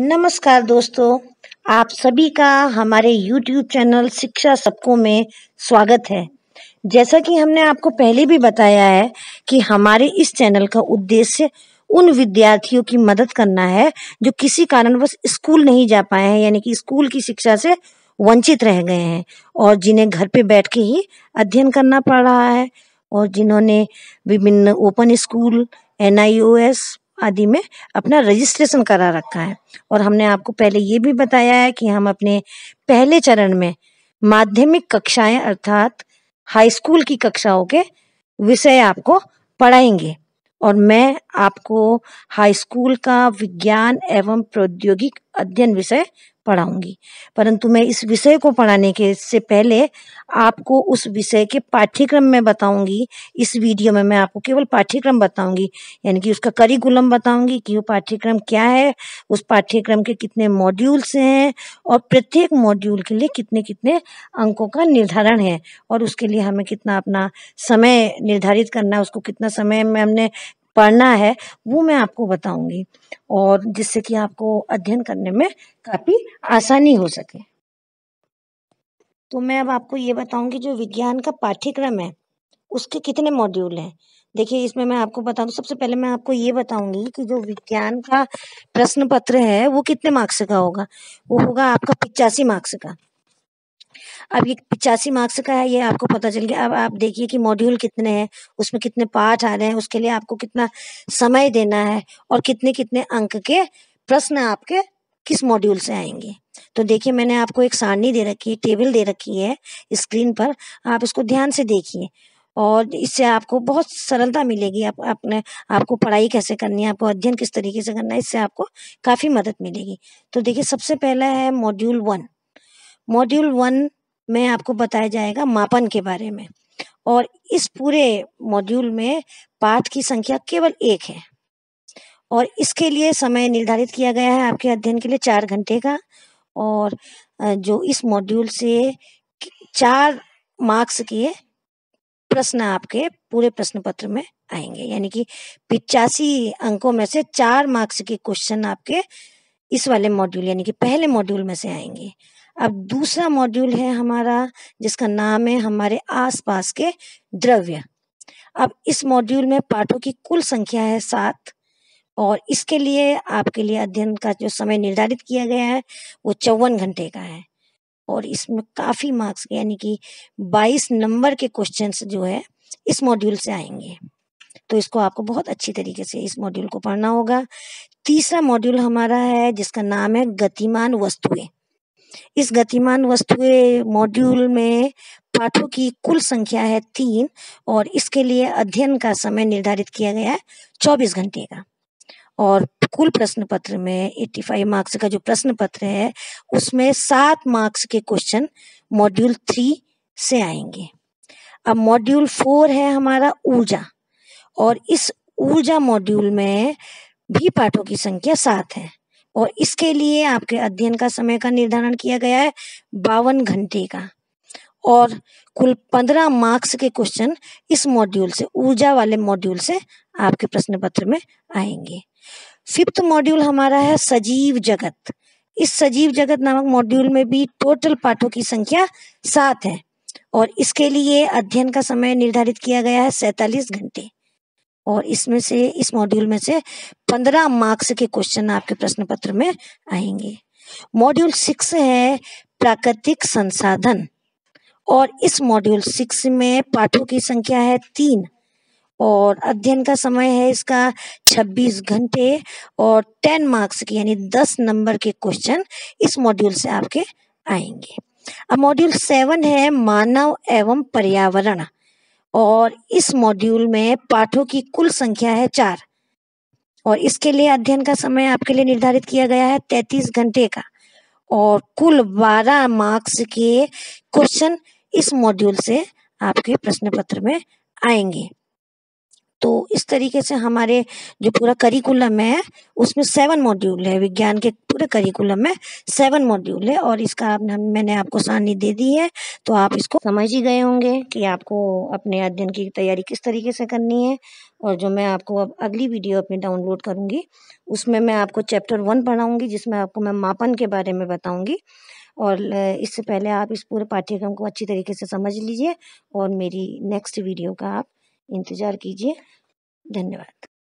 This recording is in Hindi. नमस्कार दोस्तों, आप सभी का हमारे YouTube चैनल शिक्षा सबको में स्वागत है। जैसा कि हमने आपको पहले भी बताया है कि हमारे इस चैनल का उद्देश्य उन विद्यार्थियों की मदद करना है जो किसी कारणवश स्कूल नहीं जा पाए हैं, यानी कि स्कूल की शिक्षा से वंचित रह गए हैं और जिन्हें घर पे बैठ के ही अध्ययन करना पड़ रहा है और जिन्होंने विभिन्न ओपन स्कूल, NIOS आदि में अपना रजिस्ट्रेशन करा रखा है। और हमने आपको पहले ये भी बताया है कि हम अपने पहले चरण में माध्यमिक कक्षाएं अर्थात हाई स्कूल की कक्षाओं के विषय आपको पढ़ाएंगे और मैं आपको हाई स्कूल का विज्ञान एवं प्रौद्योगिक अध्ययन विषय पढ़ाऊंगी, परंतु मैं इस विषय को पढ़ाने के से पहले आपको उस विषय के पाठ्यक्रम में बताऊंगी। इस वीडियो में मैं आपको केवल पाठ्यक्रम बताऊंगी, यानी कि उसका करिकुलम बताऊंगी कि वो पाठ्यक्रम क्या है, उस पाठ्यक्रम के कितने मॉड्यूल्स हैं और प्रत्येक मॉड्यूल के लिए कितने कितने अंकों का निर्धारण है और उसके लिए हमें कितना अपना समय निर्धारित करना है, उसको कितना समय में हमने पढ़ना है वो मैं आपको बताऊंगी, और जिससे कि आपको अध्ययन करने में काफी आसानी हो सके। तो मैं अब आपको ये बताऊंगी जो विज्ञान का पाठ्यक्रम है उसके कितने मॉड्यूल हैं। देखिए, इसमें मैं आपको बता दूं, सबसे पहले मैं आपको ये बताऊंगी कि जो विज्ञान का प्रश्न पत्र है वो कितने मार्क्स का होगा। वो होगा आपका 85 मार्क्स का। अब ये 85 मार्क्स का है, ये आपको पता चल गया। अब आप देखिए कि मॉड्यूल कितने हैं, उसमें कितने पाठ आ रहे हैं, उसके लिए आपको कितना समय देना है और कितने कितने अंक के प्रश्न आपके किस मॉड्यूल से आएंगे। तो देखिए, मैंने आपको एक सारणी दे रखी है, टेबल दे रखी है स्क्रीन पर, आप इसको ध्यान से देखिए और इससे आपको बहुत सरलता मिलेगी। आप अपने आपको पढ़ाई कैसे करनी है, आपको अध्ययन किस तरीके से करना है, इससे आपको काफ़ी मदद मिलेगी। तो देखिए, सबसे पहला है मॉड्यूल 1। मॉड्यूल 1 में आपको बताया जाएगा मापन के बारे में, और इस पूरे मॉड्यूल में पाठ की संख्या केवल 1 है और इसके लिए समय निर्धारित किया गया है आपके अध्ययन के लिए 4 घंटे का, और जो इस मॉड्यूल से 4 मार्क्स के प्रश्न आपके पूरे प्रश्न पत्र में आएंगे, यानी कि 85 अंकों में से 4 मार्क्स के क्वेश्चन आपके इस वाले मॉड्यूल यानी कि पहले मॉड्यूल में से आएंगे। अब दूसरा मॉड्यूल है हमारा, जिसका नाम है हमारे आसपास के द्रव्य। अब इस मॉड्यूल में पाठों की कुल संख्या है 7 और इसके लिए आपके लिए अध्ययन का जो समय निर्धारित किया गया है वो 54 घंटे का है, और इसमें काफ़ी मार्क्स यानी कि 22 नंबर के क्वेश्चंस जो है इस मॉड्यूल से आएंगे। तो इसको आपको बहुत अच्छी तरीके से इस मॉड्यूल को पढ़ना होगा। तीसरा मॉड्यूल हमारा है जिसका नाम है गतिमान वस्तुएं। इस गतिमान वस्तुएं मॉड्यूल में पाठों की कुल संख्या है 3 और इसके लिए अध्ययन का समय निर्धारित किया गया है 24 घंटे का, और कुल प्रश्न पत्र में 85 मार्क्स का जो प्रश्न पत्र है उसमें 7 मार्क्स के क्वेश्चन मॉड्यूल 3 से आएंगे। अब मॉड्यूल 4 है हमारा ऊर्जा, और इस ऊर्जा मॉड्यूल में भी पाठों की संख्या 7 है और इसके लिए आपके अध्ययन का समय का निर्धारण किया गया है 52 घंटे का, और कुल 15 मार्क्स के क्वेश्चन इस मॉड्यूल से, ऊर्जा वाले मॉड्यूल से आपके प्रश्न पत्र में आएंगे। 5वां मॉड्यूल हमारा है सजीव जगत। इस सजीव जगत नामक मॉड्यूल में भी टोटल पाठों की संख्या 7 है और इसके लिए अध्ययन का समय निर्धारित किया गया है 47 घंटे, और इसमें से इस मॉड्यूल में से 15 मार्क्स के क्वेश्चन आपके प्रश्न पत्र में आएंगे। मॉड्यूल 6 है प्राकृतिक संसाधन, और इस मॉड्यूल 6 में पाठों की संख्या है 3 और अध्ययन का समय है इसका 26 घंटे और 10 मार्क्स के यानी 10 नंबर के क्वेश्चन इस मॉड्यूल से आपके आएंगे। अब मॉड्यूल 7 है मानव एवं पर्यावरण, और इस मॉड्यूल में पाठों की कुल संख्या है 4 और इसके लिए अध्ययन का समय आपके लिए निर्धारित किया गया है 33 घंटे का, और कुल 12 मार्क्स के क्वेश्चन इस मॉड्यूल से आपके प्रश्न पत्र में आएंगे। तो इस तरीके से हमारे जो पूरा करिकुलम है उसमें 7 मॉड्यूल है, विज्ञान के पूरे करिकुलम में 7 मॉड्यूल है, और इसका मैंने आपको सारणी दे दी है तो आप इसको समझ ही गए होंगे कि आपको अपने अध्ययन की तैयारी किस तरीके से करनी है। और जो मैं आपको अब अगली वीडियो अपनी डाउनलोड करूँगी उसमें मैं आपको चैप्टर 1 पढ़ाऊँगी, जिसमें आपको मैं मापन के बारे में बताऊँगी। और इससे पहले आप इस पूरे पाठ्यक्रम को अच्छी तरीके से समझ लीजिए और मेरी नेक्स्ट वीडियो का आप इंतज़ार कीजिए। धन्यवाद।